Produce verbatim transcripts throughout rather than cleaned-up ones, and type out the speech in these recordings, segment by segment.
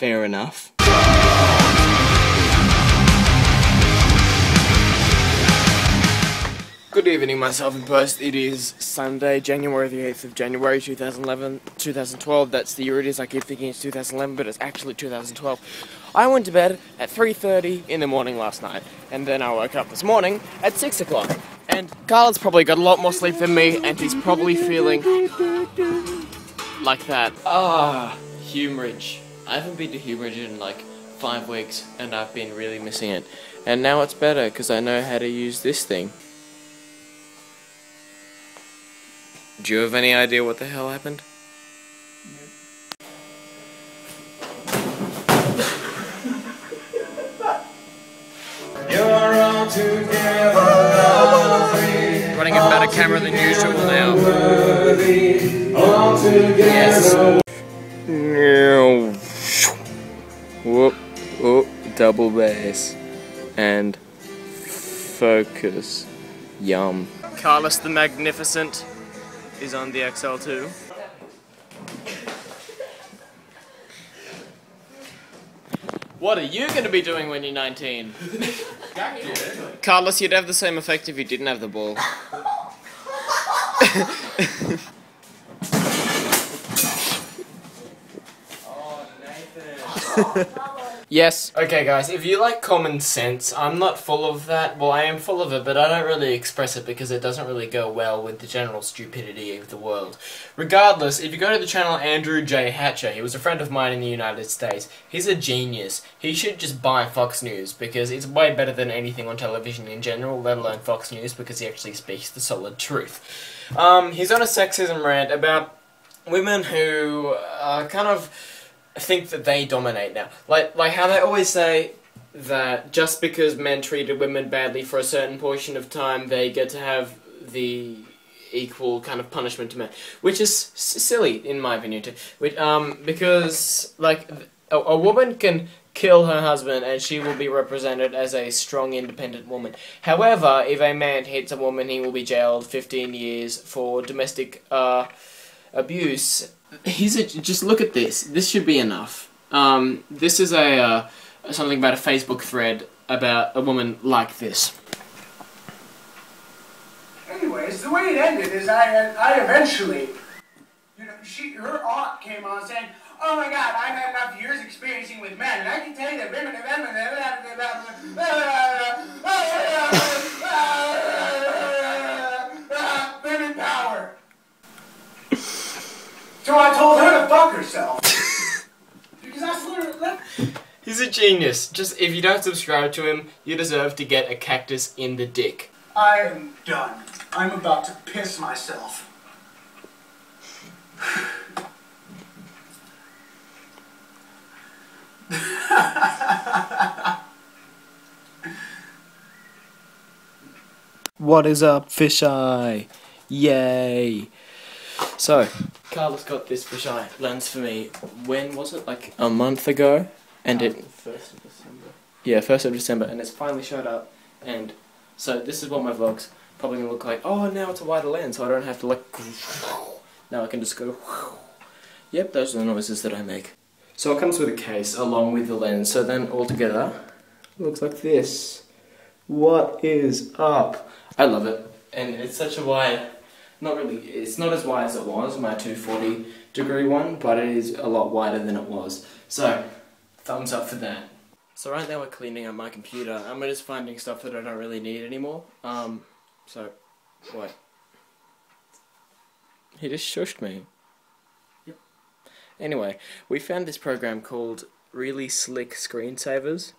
Fair enough. Good evening, myself and Post. It is Sunday, January the eighth of January, two thousand eleven, two thousand twelve. That's the year it is. I keep thinking it's two thousand eleven, but it's actually two thousand twelve. I went to bed at three thirty in the morning last night, and then I woke up this morning at six o'clock. And Karlis probably got a lot more sleep than me, and he's probably feeling like that. Ah, Humeridge. I haven't been to Humeridge in like five weeks, and I've been really missing it. And now it's better because I know how to use this thing. Do you have any idea what the hell happened? You're all together lovely, running a better camera than usual now. Worthy, all yes. Whoop, whoop, double bass. And focus. Yum. Karlis the Magnificent is on the X L two. What are you going to be doing when you're nineteen? Karlis, you'd have the same effect if you didn't have the ball. Oh, Nathan. Yes. Okay, guys, if you like common sense, I'm not full of that. Well, I am full of it, but I don't really express it because it doesn't really go well with the general stupidity of the world. Regardless, if you go to the channel Andrew J. Hatcher, he was a friend of mine in the United States. He's a genius. He should just buy Fox News because it's way better than anything on television in general, let alone Fox News, because he actually speaks the solid truth. Um, he's on a sexism rant about women who are kind of think that they dominate now. Like, like how they always say that just because men treated women badly for a certain portion of time, they get to have the equal kind of punishment to men. Which is s silly, in my opinion, too. Which, um, because, like, a, a woman can kill her husband and she will be represented as a strong, independent woman. However, if a man hits a woman, he will be jailed fifteen years for domestic, uh, abuse. He's a, just look at this. This should be enough. Um, this is a uh, something about a Facebook thread about a woman like this. Anyways, the way it ended is I I eventually, you know, she her aunt came on saying, "Oh my God, I've had enough years experiencing with men, and I can tell you that women, women, women, women, women, women power." So I told her to fuck herself. Because that's literally... He's a genius. Just if you don't subscribe to him, you deserve to get a cactus in the dick. I am done. I'm about to piss myself. What is up, fisheye? Yay. So, Karlis got this fisheye lens for me, when was it, like a month ago, and um, it... first of December. Yeah, first of December, and it's finally showed up, and so this is what my vlog's probably going to look like. Oh, now it's a wider lens, so I don't have to like... Now I can just go... Yep, those are the noises that I make. So it comes with a case along with the lens, so then all together, it looks like this. What is up? I love it, and it's such a wide... Not really, it's not as wide as it was, my two forty degree one, but it is a lot wider than it was. So, thumbs up for that. So right now we're cleaning up my computer, and we're just finding stuff that I don't really need anymore. Um, so, wait. He just shushed me. Yep. Anyway, we found this program called Really Slick Screensavers,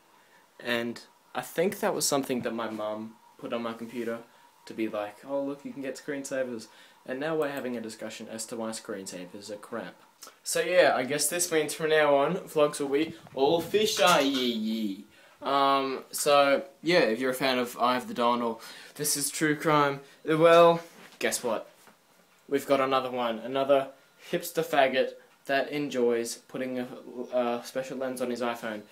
and I think that was something that my mum put on my computer, to be like, oh look, you can get screensavers, and now we're having a discussion as to why screensavers are crap. So yeah, I guess this means from now on, vlogs will be all fisheye. Um, so yeah, if you're a fan of Eye of the Don or This is True Crime, well, guess what? We've got another one, another hipster faggot that enjoys putting a, a special lens on his iPhone.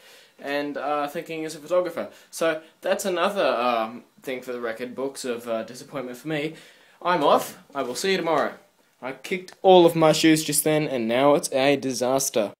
And uh, thinking as a photographer. So that's another um, thing for the record books of uh, disappointment for me. I'm off. I will see you tomorrow. I kicked all of my shoes just then, and now it's a disaster.